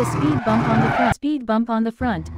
a speed bump on the front.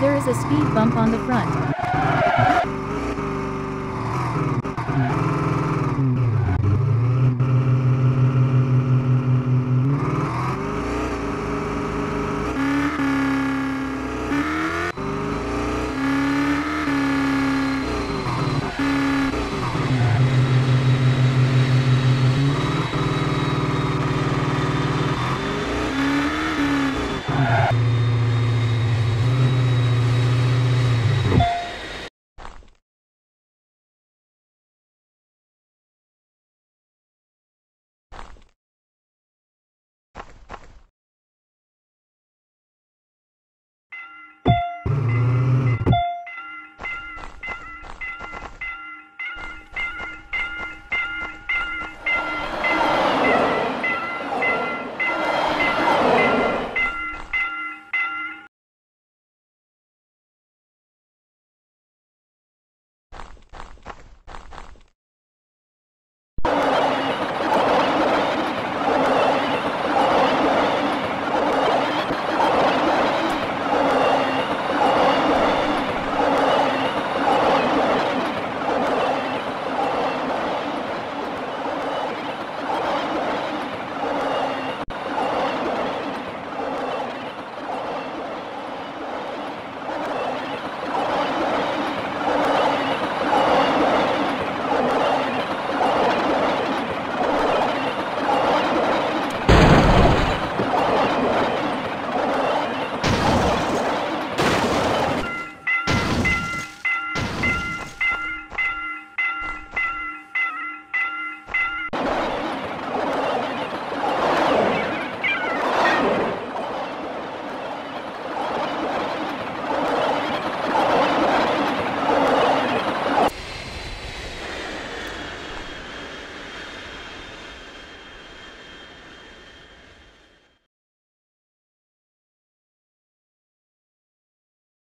There is a speed bump on the front.